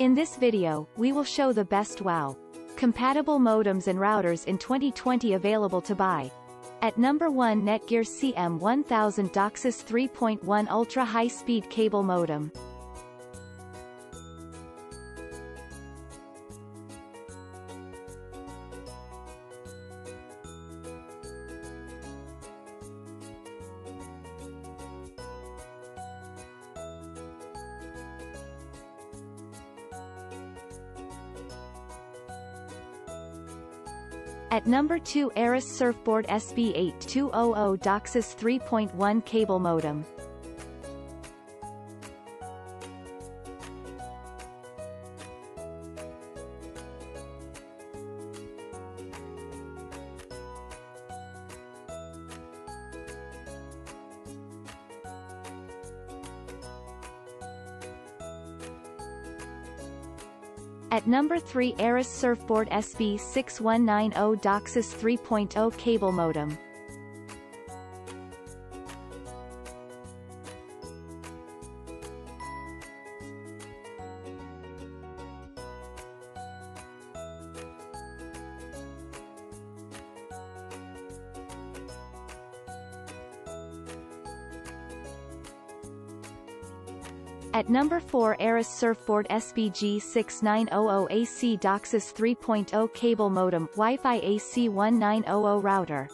In this video, we will show the best WOW compatible modems and routers in 2020 available to buy. At number 1, Netgear CM1000 DOCSIS 3.1 Ultra High Speed Cable Modem. At number 2, Arris Surfboard SB8200 DOCSIS 3.1 Cable Modem. At number 3, Arris Surfboard SB6190 DOCSIS 3.0 Cable Modem. At number 4, Arris Surfboard SBG6900AC DOCSIS 3.0 Cable Modem, Wi-Fi AC 1900 Router.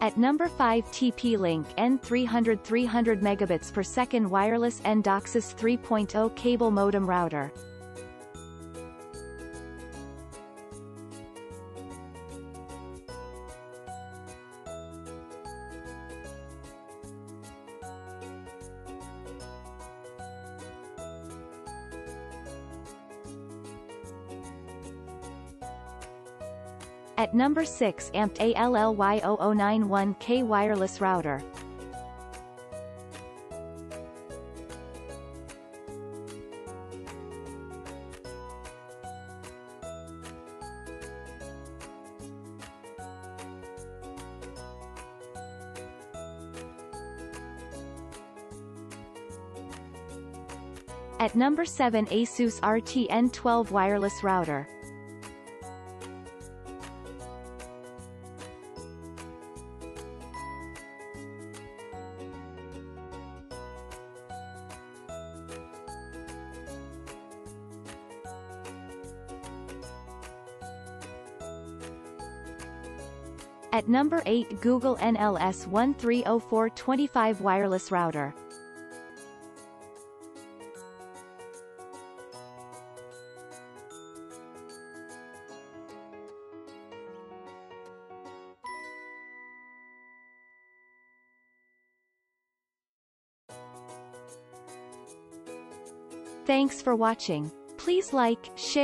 At number 5, TP-Link N300 300 megabits per second wireless N DOCSIS 3.0 cable modem router. At number 6, Amped ALLY-0091K Wireless Router. At number 7, ASUS RT-N12 Wireless Router. At number 8, Google NLS 1304-25 Wireless Router. Thanks for watching. Please like, share,